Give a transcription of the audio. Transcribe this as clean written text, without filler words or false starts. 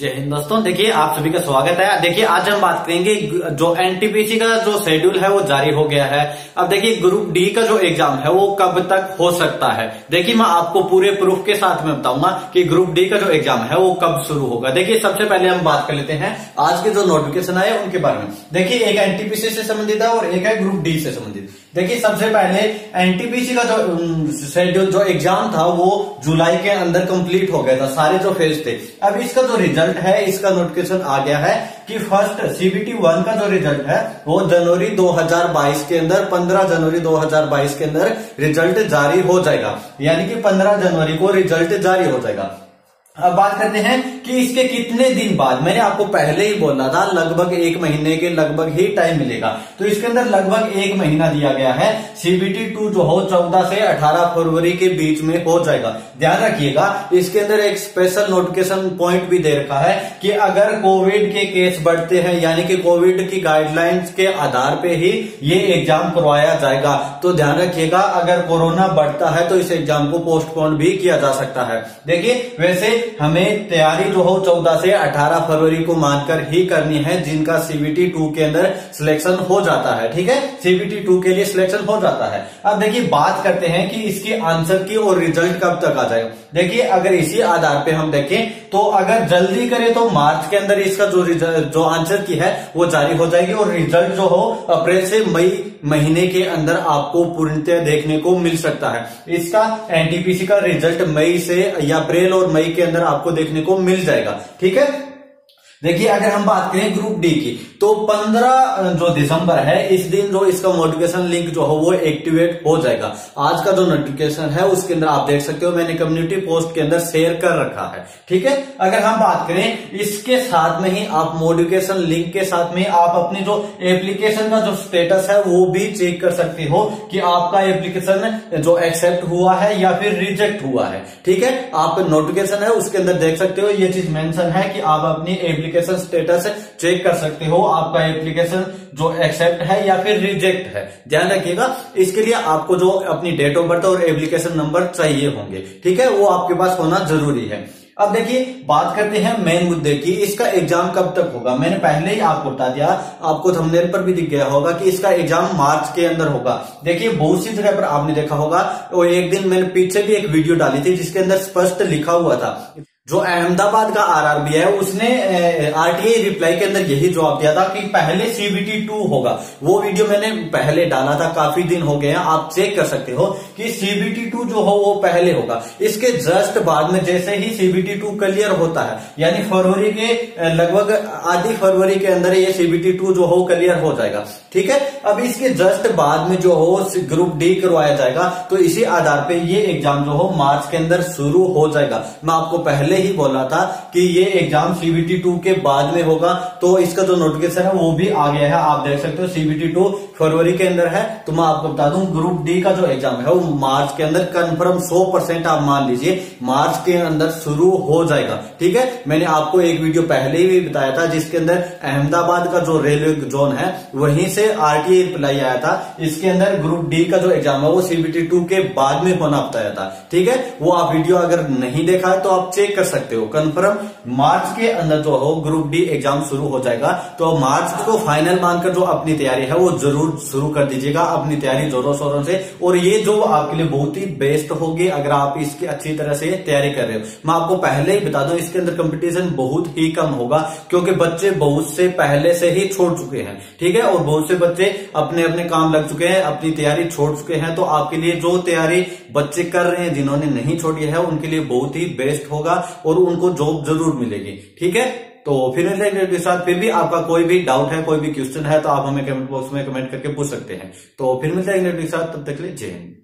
जय हिंद दोस्तों, देखिए आप सभी का स्वागत है। देखिए आज हम बात करेंगे जो एनटीपीसी का जो शेड्यूल है वो जारी हो गया है। अब देखिए ग्रुप डी का जो एग्जाम है वो कब तक हो सकता है। देखिए मैं आपको पूरे प्रूफ के साथ में बताऊंगा कि ग्रुप डी का जो एग्जाम है वो कब शुरू होगा। देखिए सबसे पहले हम बात कर लेते हैं आज के जो नोटिफिकेशन आए उनके बारे में। देखिए एक एनटीपीसी से संबंधित है और एक है ग्रुप डी से संबंधित। देखिए सबसे पहले एनटीपीसी का जो शेड्यूल जो एग्जाम था वो जुलाई के अंदर कंप्लीट हो गया था, सारे जो फेज थे। अब इसका जो रिजल्ट है, इसका नोटिफिकेशन आ गया है कि फर्स्ट सीबीटी 1 का जो रिजल्ट है वो जनवरी 2022 के अंदर 15 जनवरी 2022 के अंदर रिजल्ट जारी हो जाएगा, यानी कि 15 जनवरी को रिजल्ट जारी हो जाएगा। अब बात करते हैं कि इसके कितने दिन बाद, मैंने आपको पहले ही बोला था लगभग एक महीने के लगभग ही टाइम मिलेगा, तो इसके अंदर लगभग एक महीना दिया गया है। सीबीटी 2 जो हो 14 से 18 फरवरी के बीच में हो जाएगा। ध्यान रखिएगा इसके अंदर एक स्पेशल नोटिफिकेशन पॉइंट भी दे रखा है कि अगर कोविड के केस बढ़ते हैं, यानी कि कोविड की गाइडलाइंस के आधार पर ही ये एग्जाम करवाया जाएगा। तो ध्यान रखिएगा अगर कोरोना बढ़ता है तो इस एग्जाम को पोस्टपोन भी किया जा सकता है। देखिए वैसे हमें तैयारी जो हो 14 से 18 फरवरी को मानकर ही करनी है, जिनका सीबीटी 2 के अंदर सिलेक्शन हो जाता है। ठीक है, सीबीटी 2 के लिए सिलेक्शन हो जाता है। अब देखिए बात करते हैं कि इसके आंसर की और रिजल्ट कब तक आ जाएगा। देखिए अगर इसी आधार पे हम देखें तो अगर जल्दी करें तो मार्च के अंदर इसका जो आंसर की है वो जारी हो जाएगी और रिजल्ट जो हो अप्रैल से मई महीने के अंदर आपको पूर्णतः देखने को मिल सकता है। इसका एनटीपीसी का रिजल्ट मई से या अप्रैल और मई के अंदर आपको देखने को मिल जाएगा। ठीक है, देखिए अगर हम बात करें ग्रुप डी की तो 15 जो दिसंबर है इस दिन जो इसका नोटिफिकेशन लिंक जो हो वो एक्टिवेट हो जाएगा। आज का जो नोटिफिकेशन है उसके अंदर आप देख सकते हो, मैंने कम्युनिटी पोस्ट के अंदर शेयर कर रखा है। ठीक है, अगर हम बात करें इसके साथ में ही आप नोटिफिकेशन लिंक के साथ में आप अपनी जो एप्लीकेशन का जो स्टेटस है वो भी चेक कर सकते हो कि आपका एप्लीकेशन जो एक्सेप्ट हुआ है या फिर रिजेक्ट हुआ है। ठीक है, आप नोटिफिकेशन है उसके अंदर देख सकते हो, ये चीज मेंशन है कि आप अपनी एप्लीकेशन स्टेटस चेक कर सकते हो, आपका एप्लीकेशन जो एक्सेप्ट है या फिर रिजेक्ट है। ध्यान रखिएगा इसके लिए आपको जो अपनी डेट ऑफ बर्थ और एप्लीकेशन नंबर चाहिए होंगे। ठीक है, वो आपके पास होना जरूरी है। अब देखिए बात करते हैं मेन मुद्दे की, इसका एग्जाम कब तक होगा। मैंने पहले ही आपको बता दिया, आपको थंबनेल पर भी दिख गया होगा कि इसका एग्जाम मार्च के अंदर होगा। देखिए बहुत सी जगह पर आपने देखा होगा, और एक दिन मैंने पीछे भी एक वीडियो डाली थी जिसके अंदर स्पष्ट लिखा हुआ था, जो अहमदाबाद का आरआरबी है उसने आरटीआई रिप्लाई के अंदर यही जवाब दिया था कि पहले सीबीटी 2 होगा। वो वीडियो मैंने पहले डाला था, काफी दिन हो गए हैं, आप चेक कर सकते हो कि सीबीटी 2 जो हो वो पहले होगा। इसके जस्ट बाद में जैसे ही सीबीटी 2 क्लियर होता है, यानी फरवरी के लगभग आधी फरवरी के अंदर ये सीबीटी 2 जो हो क्लियर हो जाएगा। ठीक है, अब इसके जस्ट बाद में जो हो ग्रुप डी करवाया जाएगा, तो इसी आधार पर ये एग्जाम जो हो मार्च के अंदर शुरू हो जाएगा। मैं आपको पहले ही बोला था कि ये एग्जाम सीबीटी 2 के बाद में होगा, तो इसका जो नोटिफिकेशन है वो भी आ गया है, आप देख सकते हो सीबीटी 2 फरवरी के अंदर है। तो मैं आपको बता दूं ग्रुप डी का जो एग्जाम है वो मार्च के अंदर कंफर्म 100% आप मान लीजिए मार्च के अंदर शुरू हो जाएगा। ठीक है, मैंने आपको एक वीडियो पहले ही भी बताया था जिसके अंदर अहमदाबाद का जो रेलवे जोन है वहीं से आरटीआई रिप्लाई आया था, इसके अंदर ग्रुप डी का जो एग्जाम है वो सीबीटी 2 के बाद में होना बताया था। ठीक है, वो आप वीडियो अगर नहीं देखा तो आप चेक सकते हो, कंफर्म मार्च के अंदर जो हो ग्रुप डी एग्जाम शुरू हो जाएगा। तो मार्च को फाइनल मानकर जो अपनी तैयारी है वो जरूर शुरू कर दीजिएगा, अपनी तैयारी जोरों शोरों से, और ये जो आपके लिए बहुत ही बेस्ट होगी अगर आप इसकी अच्छी तरह से तैयारी कर रहे हो। मैं आपको पहले ही बता दूं इसके अंदर कंपटीशन बहुत ही कम होगा, क्योंकि बच्चे बहुत से पहले से ही छोड़ चुके हैं। ठीक है, और बहुत से बच्चे अपने अपने काम लग चुके हैं, अपनी तैयारी छोड़ चुके हैं। तो आपके लिए जो तैयारी बच्चे कर रहे हैं जिन्होंने नहीं छोड़ी है उनके लिए बहुत ही बेस्ट होगा और उनको जॉब जरूर मिलेगी। ठीक है, तो फिर के साथ फिर भी आपका कोई भी डाउट है, कोई भी क्वेश्चन है, तो आप हमें कमेंट बॉक्स में कमेंट करके पूछ सकते हैं। तो फिर मिलते हैं के साथ, तब तक ले जय हिंद।